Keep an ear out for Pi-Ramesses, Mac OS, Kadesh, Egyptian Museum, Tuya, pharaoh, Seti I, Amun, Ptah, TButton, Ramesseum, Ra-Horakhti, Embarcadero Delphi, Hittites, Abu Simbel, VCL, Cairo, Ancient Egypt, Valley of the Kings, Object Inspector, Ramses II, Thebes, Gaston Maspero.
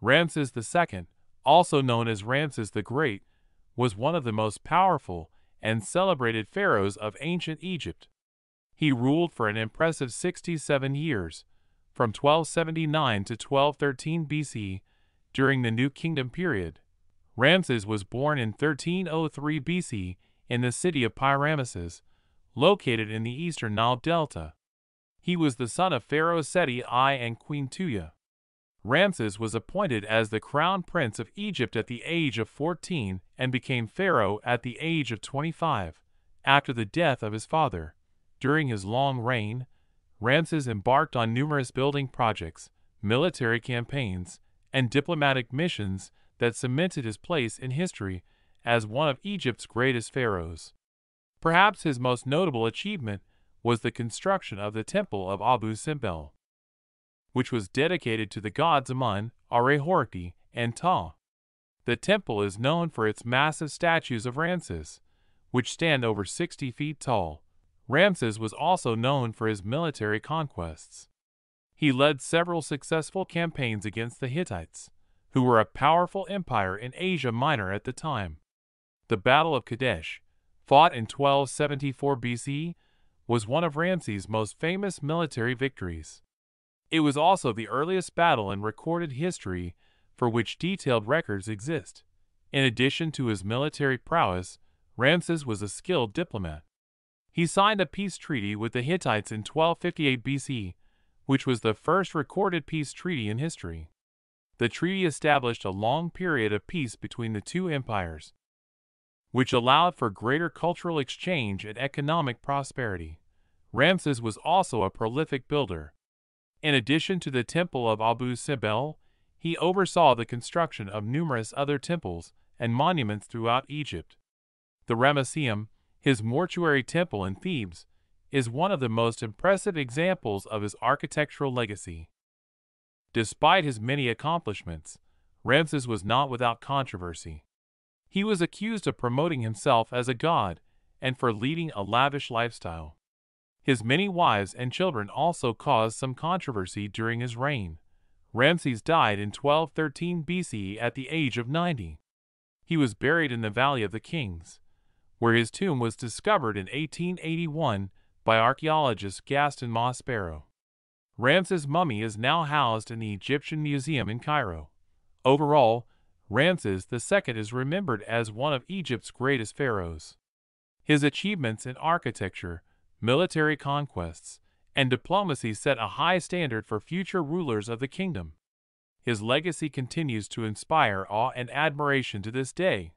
Ramses II, also known as Ramses the Great, was one of the most powerful and celebrated pharaohs of ancient Egypt. He ruled for an impressive 67 years, from 1279 to 1213 BCE, during the New Kingdom period. Ramses was born in 1303 BCE in the city of Pi-Ramesses, located in the eastern Nile Delta. He was the son of Pharaoh Seti I and Queen Tuya. Ramses was appointed as the crown prince of Egypt at the age of 14 and became pharaoh at the age of 25, after the death of his father. During his long reign, Ramses embarked on numerous building projects, military campaigns, and diplomatic missions that cemented his place in history as one of Egypt's greatest pharaohs. Perhaps his most notable achievement was the construction of the Temple of Abu Simbel, which was dedicated to the gods Amun, Ra-Horakhti, and Ptah. The temple is known for its massive statues of Ramses, which stand over 60 feet tall. Ramses was also known for his military conquests. He led several successful campaigns against the Hittites, who were a powerful empire in Asia Minor at the time. The Battle of Kadesh, fought in 1274 BCE, was one of Ramses' most famous military victories. It was also the earliest battle in recorded history for which detailed records exist. In addition to his military prowess, Ramses was a skilled diplomat. He signed a peace treaty with the Hittites in 1258 BCE, which was the first recorded peace treaty in history. The treaty established a long period of peace between the two empires, which allowed for greater cultural exchange and economic prosperity. Ramses was also a prolific builder. In addition to the Temple of Abu Simbel, he oversaw the construction of numerous other temples and monuments throughout Egypt. The Ramesseum, his mortuary temple in Thebes, is one of the most impressive examples of his architectural legacy. Despite his many accomplishments, Ramses was not without controversy. He was accused of promoting himself as a god and for leading a lavish lifestyle. His many wives and children also caused some controversy during his reign. Ramses died in 1213 BCE at the age of 90. He was buried in the Valley of the Kings, where his tomb was discovered in 1881 by archaeologist Gaston Maspero. Ramses' mummy is now housed in the Egyptian Museum in Cairo. Overall, Ramses II is remembered as one of Egypt's greatest pharaohs. His achievements in architecture, military conquests, and diplomacy set a high standard for future rulers of the kingdom. His legacy continues to inspire awe and admiration to this day.